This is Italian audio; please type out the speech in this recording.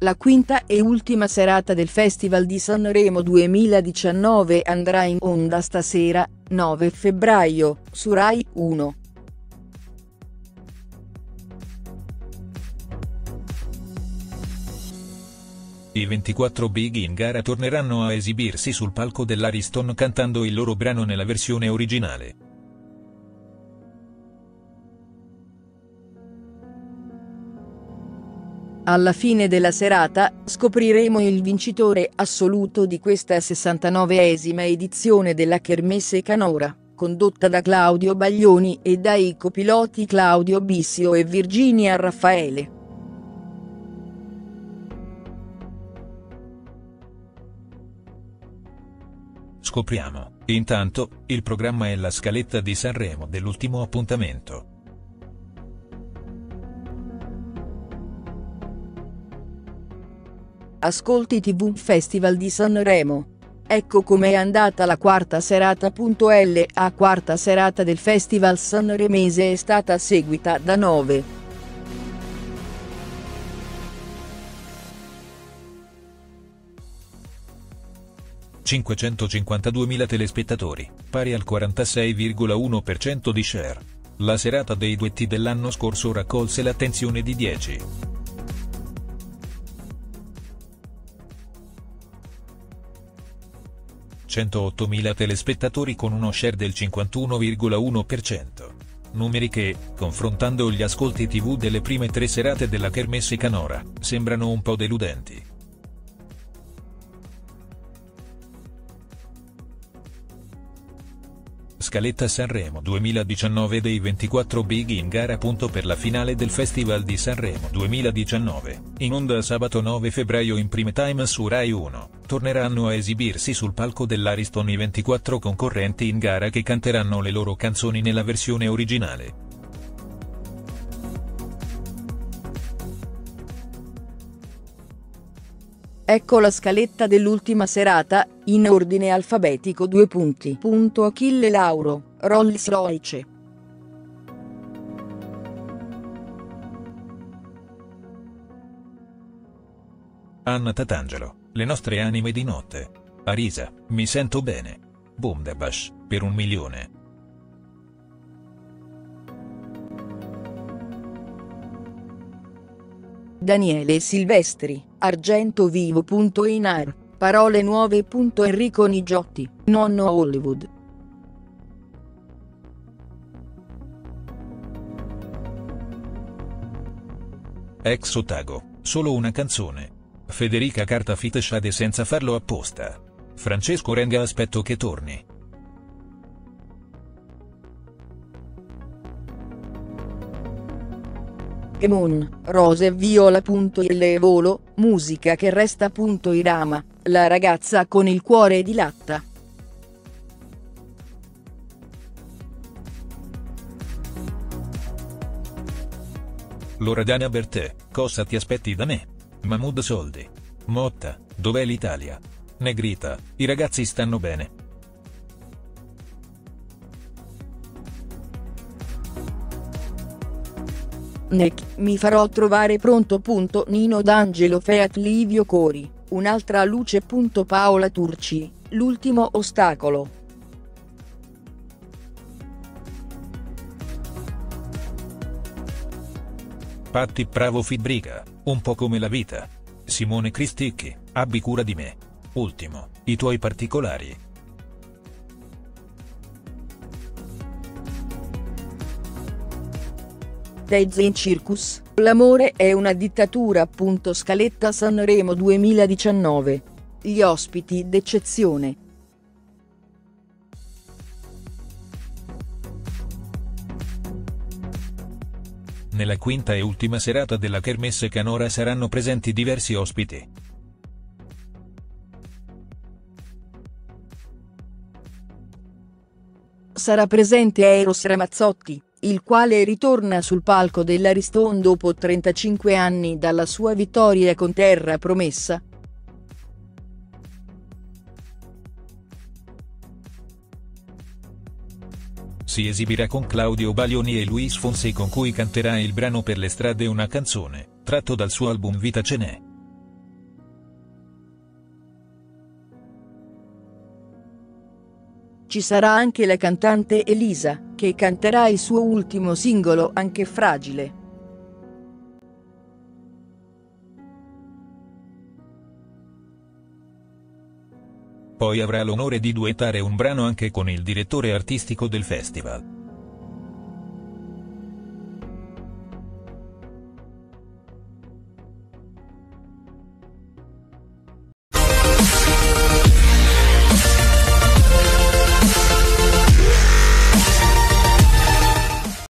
La quinta e ultima serata del Festival di Sanremo 2019 andrà in onda stasera, 9 febbraio, su Rai 1. I 24 big in gara torneranno a esibirsi sul palco dell'Ariston cantando il loro brano nella versione originale. Alla fine della serata, scopriremo il vincitore assoluto di questa 69esima edizione della Kermesse Canora, condotta da Claudio Baglioni e dai copiloti Claudio Bisio e Virginia Raffaele. Scopriamo, intanto, il programma e la scaletta di Sanremo dell'ultimo appuntamento. Ascolti TV Festival di Sanremo. Ecco com'è andata la quarta serata. La quarta serata del Festival sanremese è stata seguita da 9. ...552.000 telespettatori, pari al 46,1% di share. La serata dei duetti dell'anno scorso raccolse l'attenzione di 10. ...108.000 telespettatori con uno share del 51,1%. Numeri che, confrontando gli ascolti TV delle prime tre serate della Kermesse Canora, sembrano un po' deludenti. Scaletta Sanremo 2019 dei 24 big in gara. Per la finale del Festival di Sanremo 2019, in onda sabato 9 febbraio in prime time su Rai 1, torneranno a esibirsi sul palco dell'Ariston i 24 concorrenti in gara che canteranno le loro canzoni nella versione originale. Ecco la scaletta dell'ultima serata, in ordine alfabetico. Achille Lauro, Rolls-Royce. Anna Tatangelo, Le nostre anime di notte. Arisa, Mi sento bene. BoomDaBash, Per un milione. Daniele Silvestri, Argento vivo. Einar, Parole nuove. Enrico Nigiotti, Nonno Hollywood. Ex-Otago, Solo una canzone. Federica Carta feat. Shade senza farlo apposta. Francesco Renga, Aspetto che torni. Ghemon, Rose e viola. Il Volo, Musica che resta. Irama, La ragazza con il cuore di latta. Loredana Bertè, Cosa ti aspetti da me. Mahmood, Soldi. Motta, Dov'è l'Italia. Negrita, I ragazzi stanno bene. Nek, Mi farò trovare pronto. Nino D'Angelo feat. Livio Cori, Un'altra luce. Paola Turci, L'ultimo ostacolo. Patty Pravo feat. Briga, Un po' come la vita. Simone Cristicchi, Abbi cura di me. Ultimo, I tuoi particolari. In Circus, L'amore è una dittatura. Scaletta Sanremo 2019. Gli ospiti d'eccezione. Nella quinta e ultima serata della Kermesse Canora saranno presenti diversi ospiti. Sarà presente Eros Ramazzotti, il quale ritorna sul palco dell'Ariston dopo 35 anni dalla sua vittoria con Terra Promessa. si esibirà con Claudio Baglioni e Luis Fonsi, con cui canterà il brano Per le strade, una canzone tratto dal suo album Vita ce n'è. Ci sarà anche la cantante Elisa, che canterà il suo ultimo singolo, anche Fragile. Poi avrà l'onore di duettare un brano anche con il direttore artistico del festival,